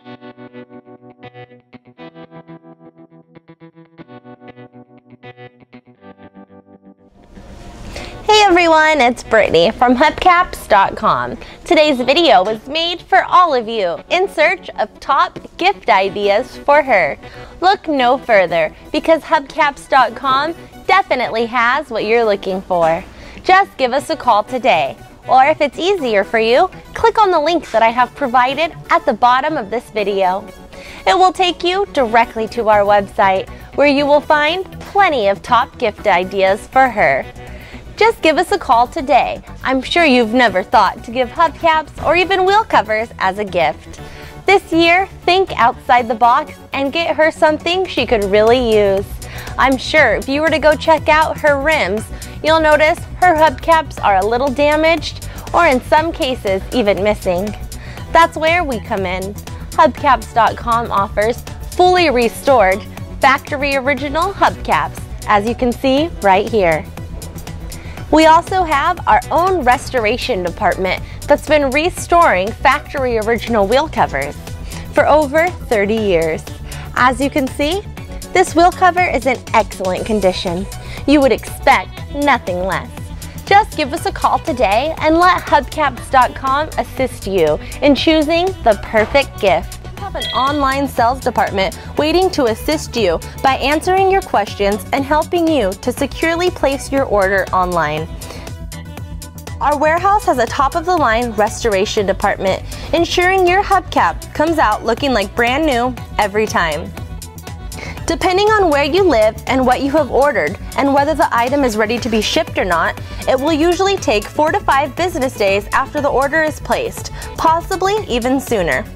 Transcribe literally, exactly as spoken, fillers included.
Hey everyone, it's Brittany from Hubcaps dot com. Today's video was made for all of you in search of top gift ideas for her. Look no further because Hubcaps dot com definitely has what you're looking for. Just give us a call today, or if it's easier for you, click on the link that I have provided at the bottom of this video. It will take you directly to our website where you will find plenty of top gift ideas for her. Just give us a call today. I'm sure you've never thought to give hubcaps or even wheel covers as a gift. This year, think outside the box and get her something she could really use. I'm sure if you were to go check out her rims, you'll notice her hubcaps are a little damaged or in some cases even missing. That's where we come in. Hubcaps dot com offers fully restored, factory original hubcaps, as you can see right here. We also have our own restoration department that's been restoring factory original wheel covers for over thirty years. As you can see, this wheel cover is in excellent condition. You would expect nothing less. Just give us a call today and let Hubcaps dot com assist you in choosing the perfect gift. We have an online sales department waiting to assist you by answering your questions and helping you to securely place your order online. Our warehouse has a top-of-the-line restoration department, ensuring your hubcap comes out looking like brand new every time. Depending on where you live and what you have ordered and whether the item is ready to be shipped or not, it will usually take four to five business days after the order is placed, possibly even sooner.